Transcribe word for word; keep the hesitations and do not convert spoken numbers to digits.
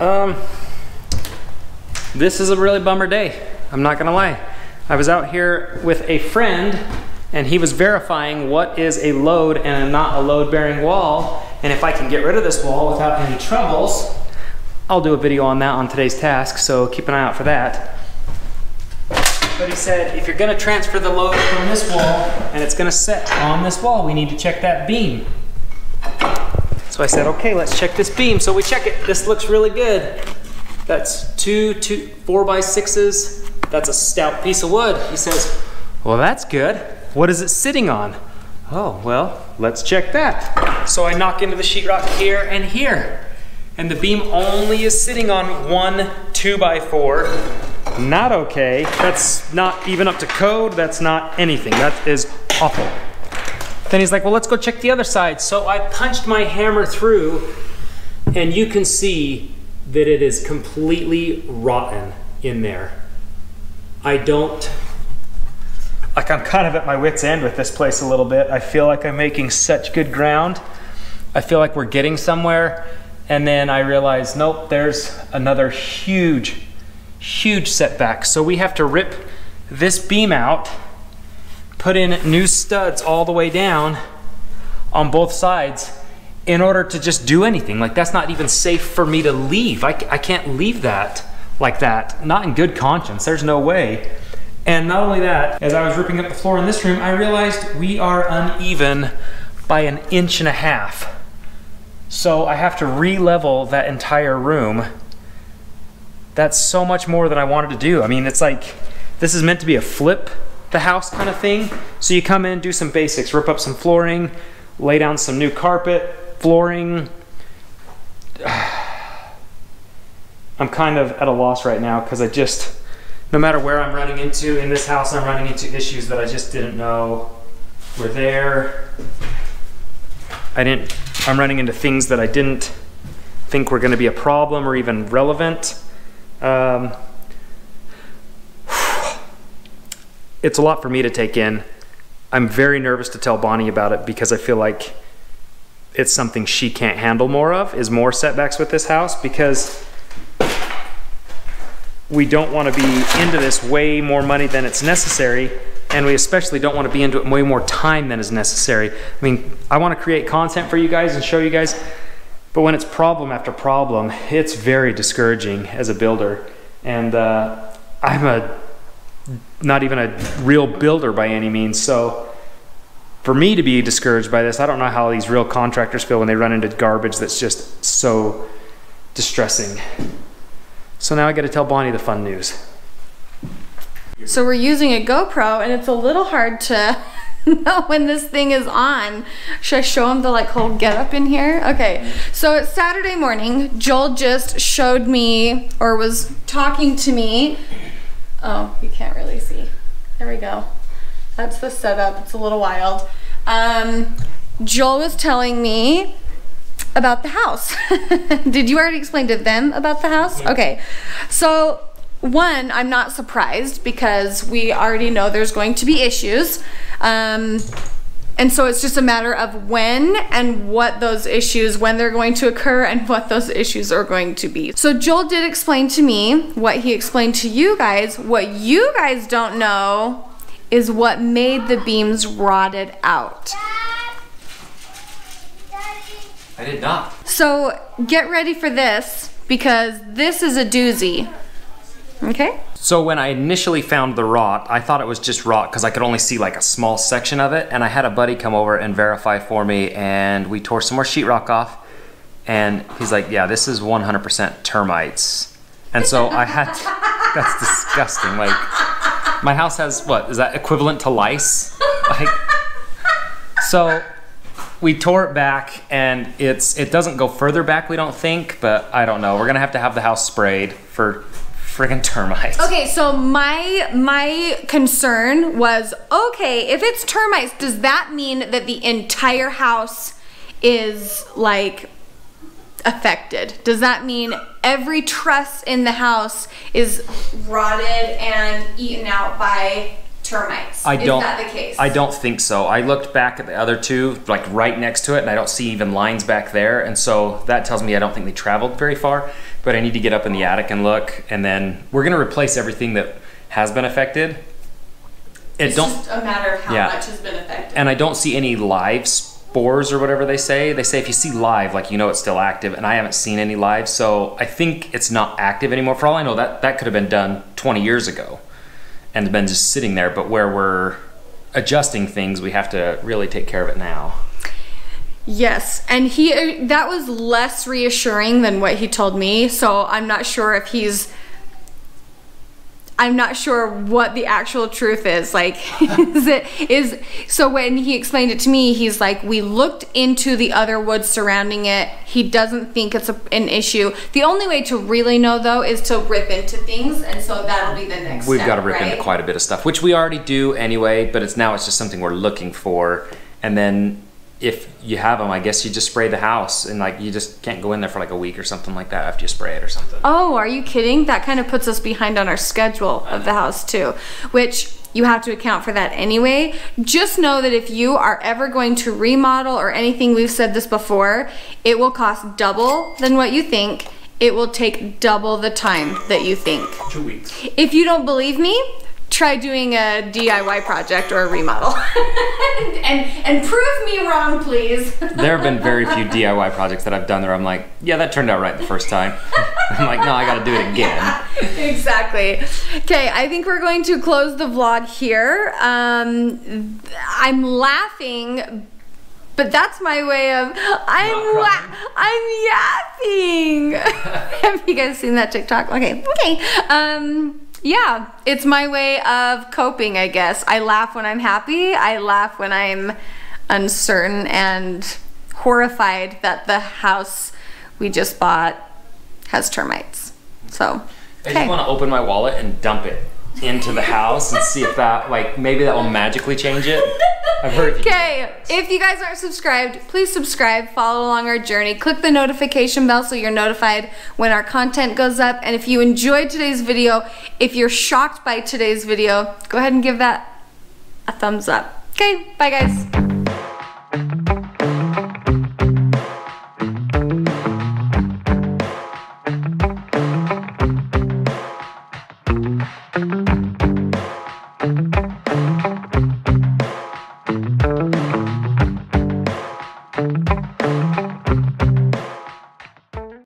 Um, this is a really bummer day. I'm not gonna lie. I was out here with a friend and he was verifying what is a load and a not a load bearing wall. And if I can get rid of this wall without any troubles, I'll do a video on that on today's task, so keep an eye out for that. But he said, if you're gonna transfer the load from this wall and it's gonna set on this wall, we need to check that beam. So I said, okay, let's check this beam. So we check it, this looks really good. That's two, two, four by sixes. That's a stout piece of wood. He says, well, that's good. What is it sitting on? Oh, well, let's check that. So I knock into the sheetrock here and here. And the beam only is sitting on one two by four. Not okay. That's not even up to code. That's not anything. That is awful. Then he's like, well, let's go check the other side. So I punched my hammer through and you can see that it is completely rotten in there. I don't, like I'm kind of at my wit's end with this place a little bit. I feel like I'm making such good ground. I feel like we're getting somewhere. And then I realized, nope, there's another huge, huge setback. So we have to rip this beam out, put in new studs all the way down on both sides in order to just do anything. Like that's not even safe for me to leave. I, I can't leave that like that, not in good conscience, there's no way. And not only that, as I was ripping up the floor in this room, I realized we are uneven by an inch and a half. So I have to re-level that entire room. That's so much more than I wanted to do. I mean, it's like, this is meant to be a flip the house kind of thing. So you come in, do some basics, rip up some flooring, lay down some new carpet, flooring. I'm kind of at a loss right now because I just, no matter where I'm running into in this house, I'm running into issues that I just didn't know were there. I didn't, I'm running into things that I didn't think were gonna be a problem or even relevant. Um, it's a lot for me to take in. I'm very nervous to tell Bonnie about it because I feel like it's something she can't handle more of, is more setbacks with this house, because we don't want to be into this way more money than it's necessary, and we especially don't want to be into it way more time than is necessary. I mean, I want to create content for you guys and show you guys, but when it's problem after problem, it's very discouraging as a builder. And uh, I'm a not even a real builder by any means, so for me to be discouraged by this, I don't know how these real contractors feel when they run into garbage that's just so distressing. So now I got to tell Bonnie the fun news. So we're using a GoPro and it's a little hard to know when this thing is on. Should I show him the like whole get up in here? Okay, so it's Saturday morning. Joel just showed me, or was talking to me. Oh, you can't really see. There we go. That's the setup, it's a little wild. Um, Joel was telling me about the house. Did you already explain to them about the house? Yeah. Okay, so one, I'm not surprised because we already know there's going to be issues. Um, and so it's just a matter of when and what those issues, when they're going to occur and what those issues are going to be. So Joel did explain to me what he explained to you guys. What you guys don't know is what made the beams rotted out. I did not. So get ready for this because this is a doozy, okay? So when I initially found the rot, I thought it was just rot because I could only see like a small section of it, and I had a buddy come over and verify for me, and we tore some more sheetrock off, and he's like, yeah, this is one hundred percent termites. And so I had to, that's disgusting. Like, my house has, what, is that equivalent to lice? Like, so, we tore it back, and it's it doesn't go further back, we don't think, but I don't know. We're gonna have to have the house sprayed for friggin' termites. Okay, so my my concern was, okay, if it's termites, does that mean that the entire house is like affected? Does that mean every truss in the house is rotted and eaten out by termites? I don't, is that the case? I don't think so. I looked back at the other two, like right next to it, and I don't see even lines back there, and so that tells me I don't think they traveled very far. but I need to get up in the attic and look, and then we're gonna replace everything that has been affected. It it's don't, just a matter of how yeah. much has been affected. And I don't see any live spores or whatever they say. They say if you see live, like, you know it's still active, and I haven't seen any live, so I think it's not active anymore. For all I know, that, that could have been done twenty years ago and been just sitting there, but where we're adjusting things, we have to really take care of it now. Yes, and he that was less reassuring than what he told me, so I'm not sure if he's I'm not sure what the actual truth is. Like, is it, is, so when he explained it to me, he's like, we looked into the other woods surrounding it. He doesn't think it's a, an issue. The only way to really know, though, is to rip into things, and so that'll be the next We've step, We've got to rip right? into quite a bit of stuff, which we already do anyway, but it's now it's just something we're looking for. And then if you have them, I guess you just spray the house, and like you just can't go in there for like a week or something like that after you spray it or something. Oh, are you kidding? That kind of puts us behind on our schedule of the house too, which you have to account for that anyway. Just know that if you are ever going to remodel or anything, we've said this before, it will cost double than what you think. It will take double the time that you think. Two weeks. If you don't believe me, try doing a D I Y project or a remodel. and, and and prove me wrong, please. There have been very few D I Y projects that I've done where I'm like, yeah, that turned out right the first time. I'm like, no, I gotta do it again. Exactly. Okay, I think we're going to close the vlog here. Um, I'm laughing, but that's my way of, I'm la I'm yapping. Have you guys seen that TikTok? Okay, okay. Um, Yeah, it's my way of coping, I guess. I laugh when I'm happy. I laugh when I'm uncertain and horrified that the house we just bought has termites. So, okay. I just want to open my wallet and dump it into the house and see if that, like, maybe that will magically change it. I've heard. Okay, if you guys aren't subscribed, please subscribe, follow along our journey, click the notification bell so you're notified when our content goes up. And if you enjoyed today's video, if you're shocked by today's video, go ahead and give that a thumbs up. Okay, bye guys. Thank you.